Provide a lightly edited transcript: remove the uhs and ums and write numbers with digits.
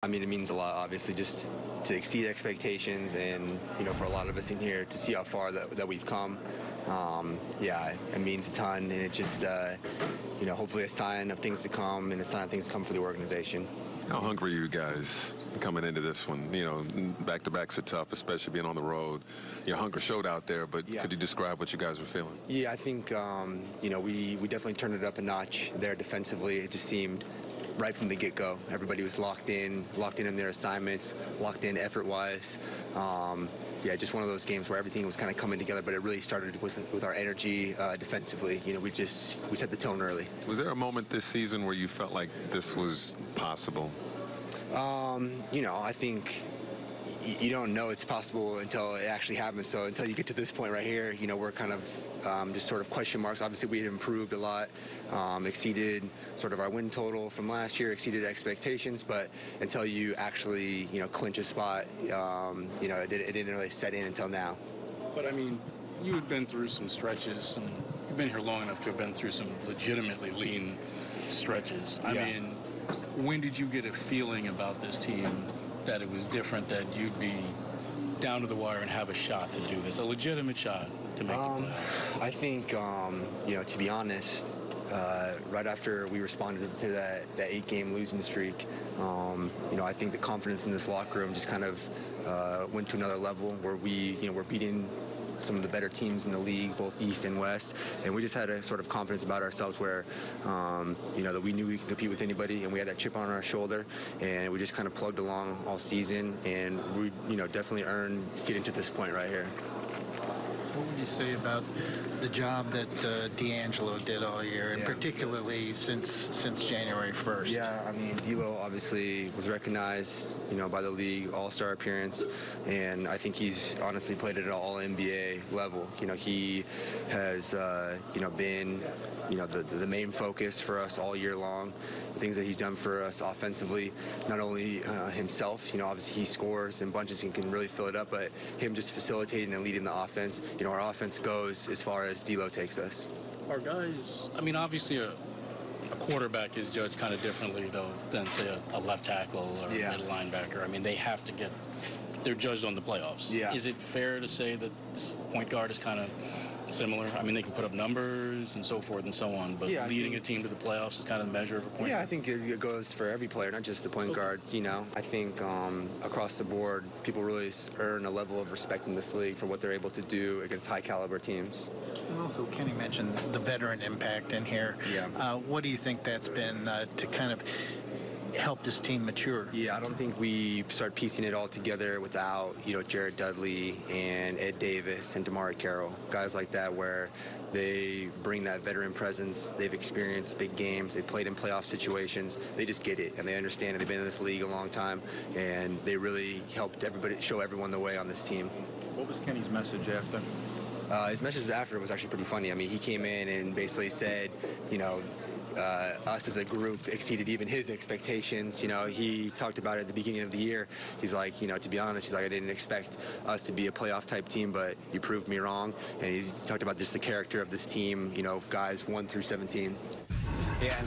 I mean, it means a lot, obviously, just to exceed expectations and, you know, for a lot of us in here, to see how far that we've come. Yeah, it means a ton, and it's just, you know, hopefully a sign of things to come and a sign of things to come for the organization. How hungry are you guys coming into this one? You know, back-to-backs are tough, especially being on the road. Your hunger showed out there, but yeah. Could you describe what you guys were feeling? Yeah, I think, you know, we definitely turned it up a notch there defensively. It just seemed... right from the get-go, everybody was locked in their assignments, locked in effort-wise. Yeah, just one of those games where everything was kind of coming together, but it really started with our energy defensively. You know, we set the tone early. Was there a moment this season where you felt like this was possible? You know, I think you don't know it's possible until it actually happens. So until you get to this point right here, you know, we're kind of just sort of question marks. Obviously, we had improved a lot, exceeded sort of our win total from last year, exceeded expectations. But until you actually, you know, clinch a spot, you know, it didn't really set in until now. But, I mean, you had been through some stretches, and you've been here long enough to have been through some legitimately lean stretches. I mean, when did you get a feeling about this team that it was different, that you'd be down to the wire and have a shot to do this, a legitimate shot to make the playoffs? I think, you know, to be honest, right after we responded to that 8-game losing streak, you know, I think the confidence in this locker room just kind of went to another level where we, you know, we're beating some of the better teams in the league, both East and West, and we just had a sort of confidence about ourselves where, you know, that we knew we could compete with anybody, and we had that chip on our shoulder, and we just kind of plugged along all season, and we, you know, definitely earned getting to this point right here. What would you say about the job that D'Angelo did all year, and particularly since January 1st? Yeah, I mean, D'Lo obviously was recognized, you know, by the league, all-star appearance, and I think he's honestly played at an all-NBA level. You know, he has, you know, been, you know, the main focus for us all year long. The things that he's done for us offensively, not only himself, you know, obviously he scores in bunches and can really fill it up, but him just facilitating and leading the offense. You know, our offense goes as far as D'Lo takes us. Our guys, I mean, obviously a quarterback is judged kind of differently, though, than, say, a left tackle or a middle linebacker. I mean, they have to get, they're judged on the playoffs. Yeah. Is it fair to say that this point guard is kind of similar? I mean, they can put up numbers and so forth and so on, but leading a team to the playoffs is kind of the measure of a point guard. I think it goes for every player, not just the point guards, you know. I think across the board, people really earn a level of respect in this league for what they're able to do against high-caliber teams. And also, Kenny mentioned the veteran impact in here. Yeah. What do you think that's been to kind of help this team mature? Yeah, I don't think we start piecing it all together without, you know, Jared Dudley and Ed Davis and Damari Carroll, guys like that where they bring that veteran presence. They've experienced big games. They played in playoff situations. They just get it, and they understand it. They've been in this league a long time, and they really helped everybody, show everyone the way on this team. What was Kenny's message after? His message after was actually pretty funny. I mean, he came in and basically said, you know, us as a group exceeded even his expectations. You know, he talked about it at the beginning of the year. He's like, you know, to be honest, he's like, I didn't expect us to be a playoff-type team, but you proved me wrong. And he's talked about just the character of this team, you know, guys 1 through 17. Yeah.